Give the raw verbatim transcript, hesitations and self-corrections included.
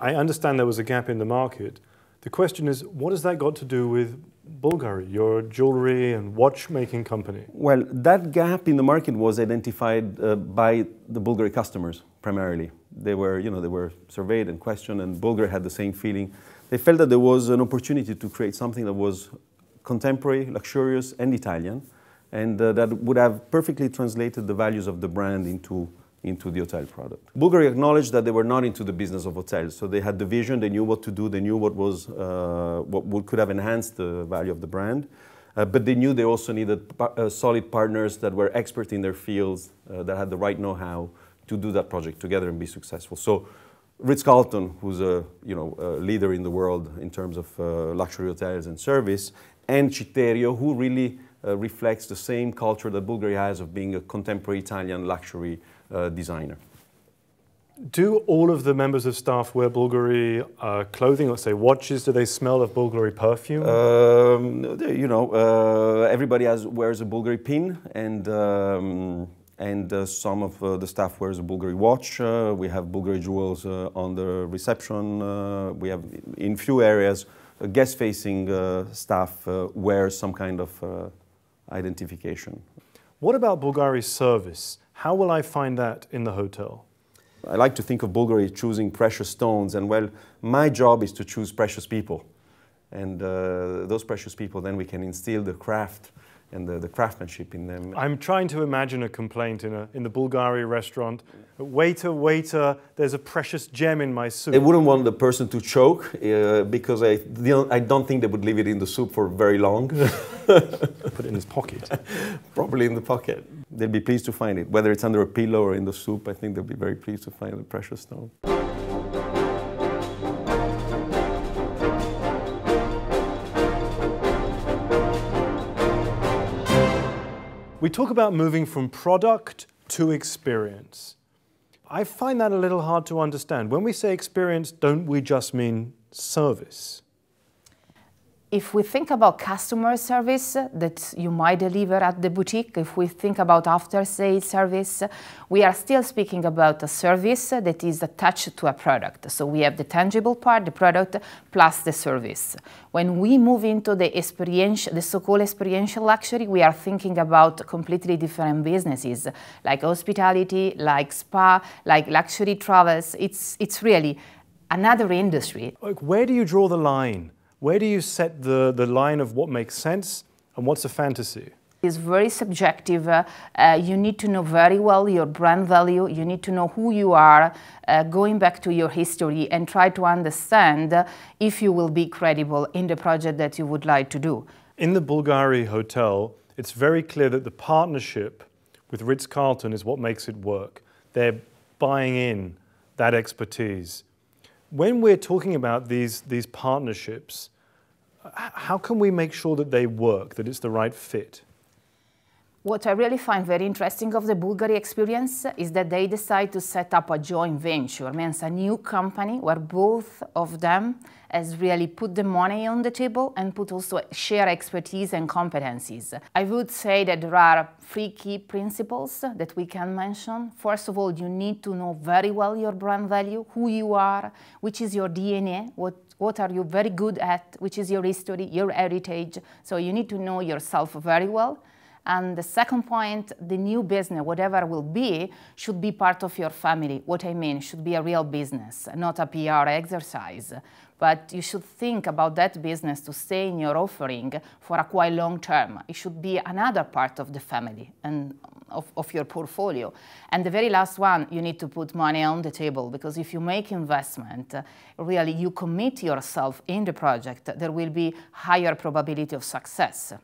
I understand there was a gap in the market. The question is, what has that got to do with Bulgari, your jewelry and watchmaking company? Well, that gap in the market was identified uh, by the Bulgari customers, primarily. They were, you know, they were surveyed and questioned, and Bulgari had the same feeling. They felt that there was an opportunity to create something that was contemporary, luxurious, and Italian, and uh, that would have perfectly translated the values of the brand into into the hotel product. Bulgari acknowledged that they were not into the business of hotels, so they had the vision, they knew what to do, they knew what was, uh, what would, could have enhanced the value of the brand, uh, but they knew they also needed pa uh, solid partners that were experts in their fields, uh, that had the right know-how to do that project together and be successful. So Ritz-Carlton, who's a, you know, a leader in the world in terms of uh, luxury hotels and service, and Citerio, who really uh, reflects the same culture that Bulgari has of being a contemporary Italian luxury Uh, designer. Do all of the members of staff wear Bulgari uh, clothing, let's say watches? Do they smell of Bulgari perfume? Um, you know, uh, everybody has, wears a Bulgari pin, and, um, and uh, some of uh, the staff wears a Bulgari watch. Uh, we have Bulgari jewels uh, on the reception. Uh, we have, in few areas, uh, guest-facing uh, staff uh, wears some kind of uh, identification. What about Bulgari service? How will I find that in the hotel? I like to think of Bulgari choosing precious stones, and well, my job is to choose precious people. And uh, those precious people, then we can instill the craft and the, the craftsmanship in them. I'm trying to imagine a complaint in, a, in the Bulgari restaurant. Waiter, waiter, there's a precious gem in my soup. They wouldn't want the person to choke, uh, because I, I don't think they would leave it in the soup for very long. Put it in his pocket. Probably in the pocket. They'd be pleased to find it. Whether it's under a pillow or in the soup, I think they'll be very pleased to find the precious stone. We talk about moving from product to experience. I find that a little hard to understand. When we say experience, don't we just mean service? If we think about customer service that you might deliver at the boutique, if we think about after-sale service, we are still speaking about a service that is attached to a product. So we have the tangible part, the product, plus the service. When we move into the experiential, the so-called experiential luxury, we are thinking about completely different businesses, like hospitality, like spa, like luxury travels. It's, it's really another industry. Where do you draw the line? Where do you set the, the line of what makes sense and what's a fantasy? It's very subjective. Uh, uh, you need to know very well your brand value. You need to know who you are, uh, going back to your history, and try to understand if you will be credible in the project that you would like to do. In the Bulgari hotel, it's very clear that the partnership with Ritz-Carlton is what makes it work. They're buying in that expertise. When we're talking about these, these partnerships, how can we make sure that they work, that it's the right fit? What I really find very interesting of the Bulgari experience is that they decide to set up a joint venture. It means a new company where both of them has really put the money on the table and put also share expertise and competencies. I would say that there are three key principles that we can mention. First of all, you need to know very well your brand value, who you are, which is your D N A, what What are you very good at, which is your history, your heritage. So you need to know yourself very well. And the second point, the new business, whatever will be, should be part of your family. What I mean, should be a real business, not a P R exercise. But you should think about that business to stay in your offering for a quite long term. It should be another part of the family and of, of your portfolio. And the very last one, you need to put money on the table, because if you make investment, really you commit yourself in the project, there will be higher probability of success.